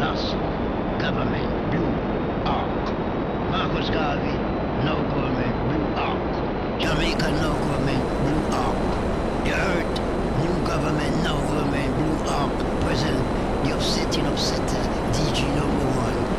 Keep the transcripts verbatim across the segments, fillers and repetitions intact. Plus, government blue arc. Marcus Garvey, no government blue arc. Jamaica, no government blue arc. The earth, new government, no government blue arc. Present, the offsetting of setters, D G number one.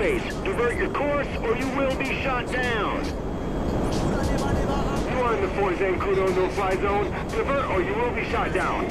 airspace. Divert your course, or you will be shot down. You are in the Fort Zancudo no-fly zone. Divert, or you will be shot down.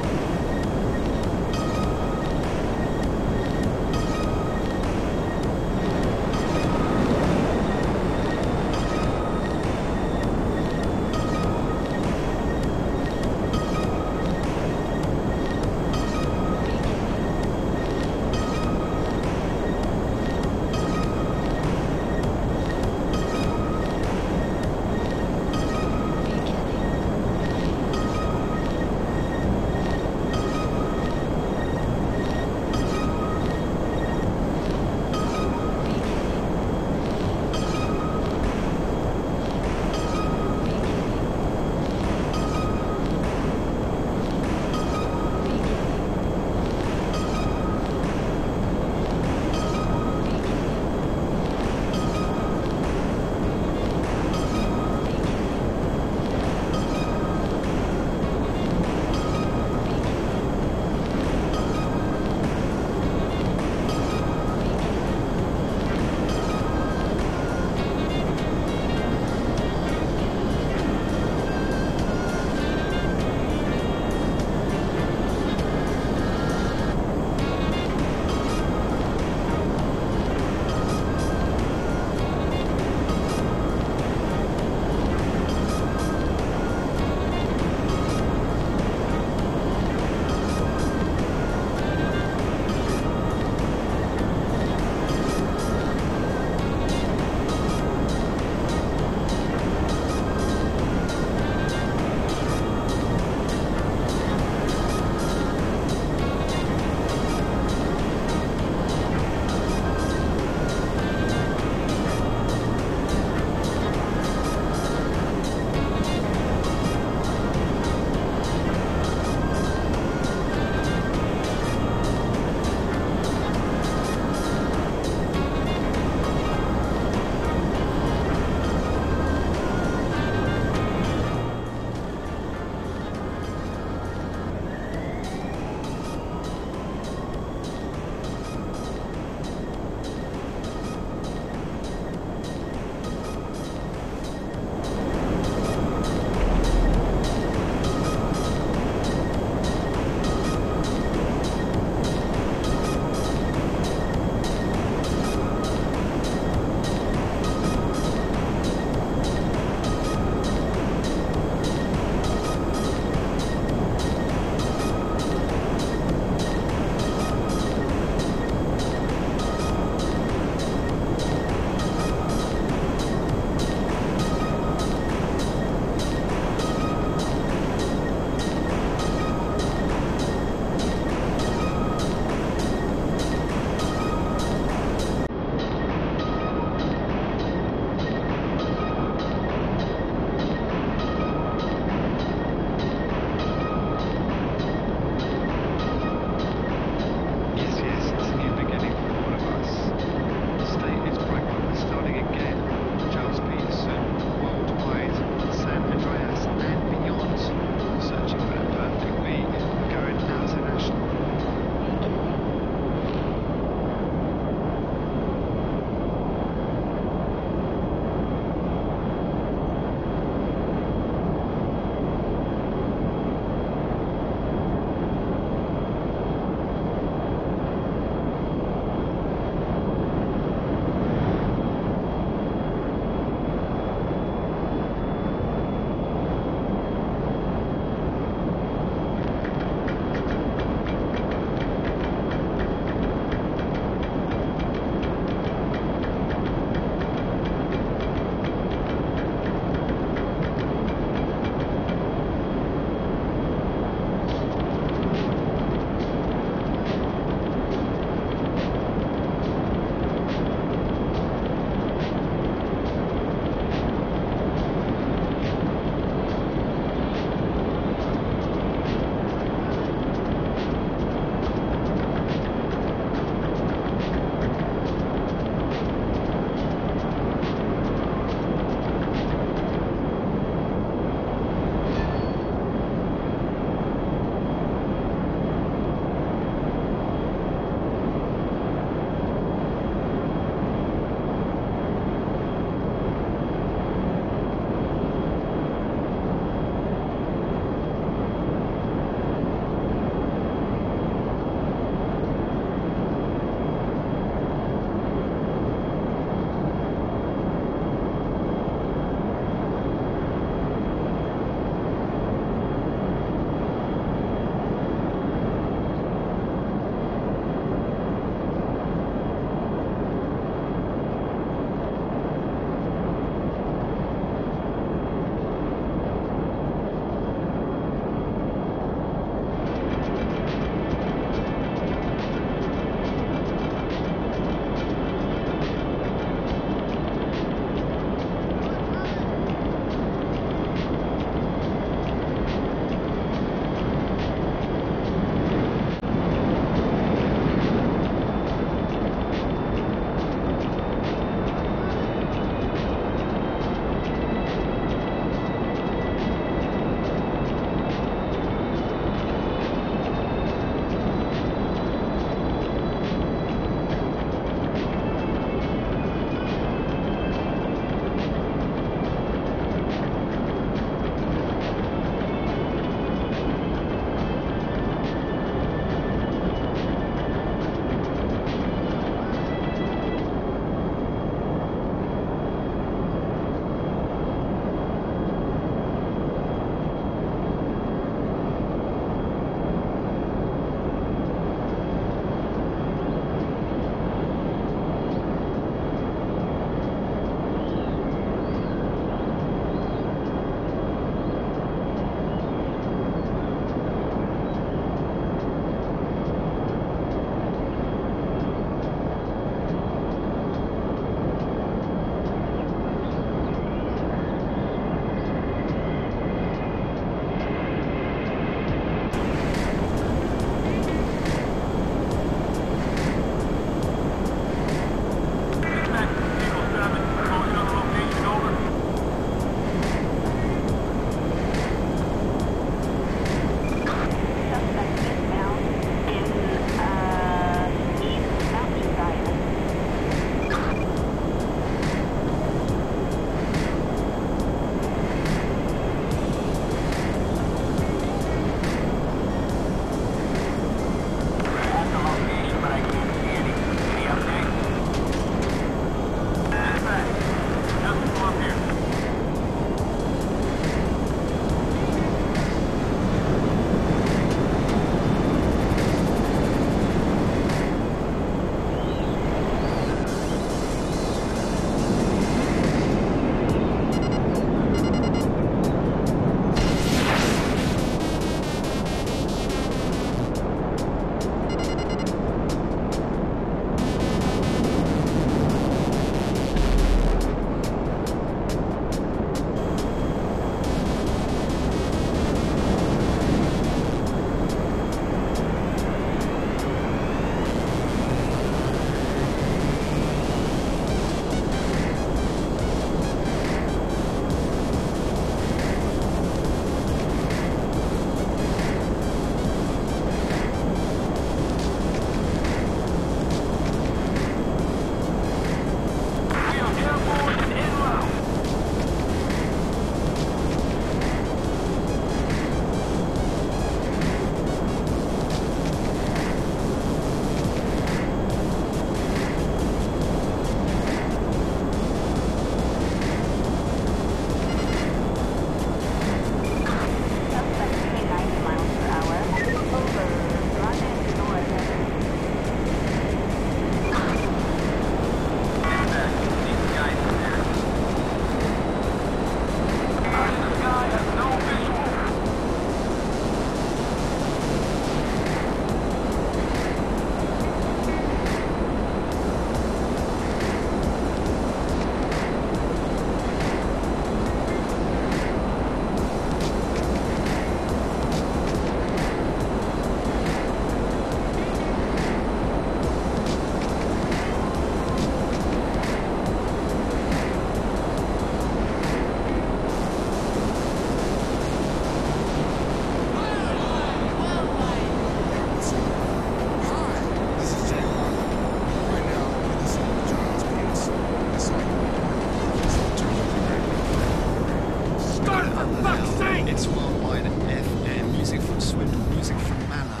It's worldwide F M, music from Swindle, music from Manor.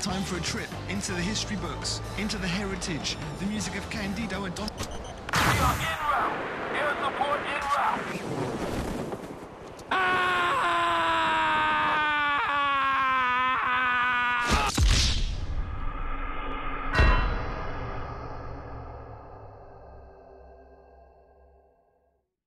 Time for a trip into the history books, into the heritage, the music of Candido and Don...